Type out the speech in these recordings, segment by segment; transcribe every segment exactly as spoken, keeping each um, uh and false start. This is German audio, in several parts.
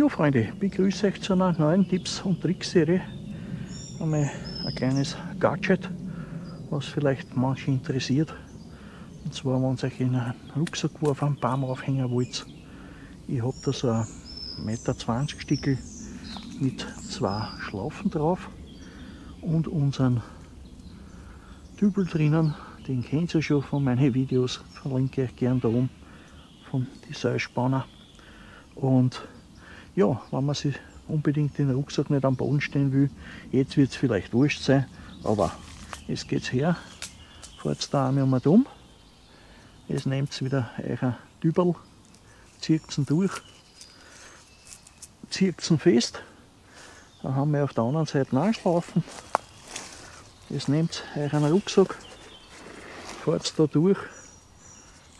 Ja, Freunde, begrüße euch zu einer neuen Tipps- und Tricks-Serie. Einmal ein kleines Gadget, was vielleicht manche interessiert. Und zwar, wenn ihr euch in einen Rucksack am Baum aufhängen wollt. Ich habe da so ein eins Meter zwanzig Stickel mit zwei Schlaufen drauf und unseren Dübel drinnen. Den kennt ihr schon von meinen Videos, verlinke ich gern da oben, vom Seilspanner. Und ja, wenn man sich unbedingt den Rucksack nicht am Boden stellen will, jetzt wird es vielleicht wurscht sein, aber jetzt geht's her, fahrt da einmal mal um, jetzt nehmt wieder euren Dübel, zieht ihn durch, zieht ihn fest, dann haben wir auf der anderen Seite nachschlaufen, jetzt nehmt euren Rucksack, fahrt da durch,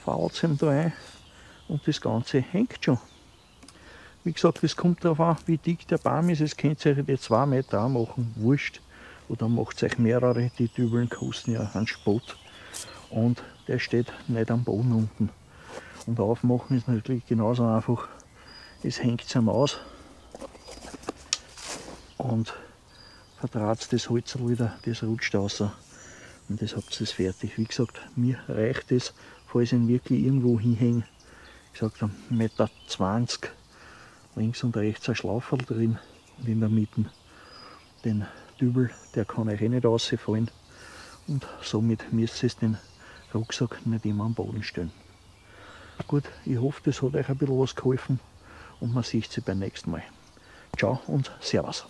fault ihn da ein und das Ganze hängt schon. Wie gesagt, es kommt darauf an, wie dick der Baum ist. Es könnt ihr euch die zwei Meter machen, wurscht. Oder macht euch mehrere, die Dübeln kosten ja einen Spott. Und der steht nicht am Boden unten. Und aufmachen ist natürlich genauso einfach. Es hängt es einmal aus. Und verdraht das Holz wieder, das rutscht raus. Und das habt ihr das fertig. Wie gesagt, mir reicht es, falls ich wirklich irgendwo hinhänge. Ich sage dann eins Meter zwanzig. Links und rechts ein Schlauferl drin und in der Mitte den Dübel, der kann euch eh nicht rausfallen und somit müsst ihr den Rucksack nicht immer am Boden stellen. Gut, ich hoffe, das hat euch ein bisschen was geholfen und man sieht sich beim nächsten Mal. Ciao und Servus.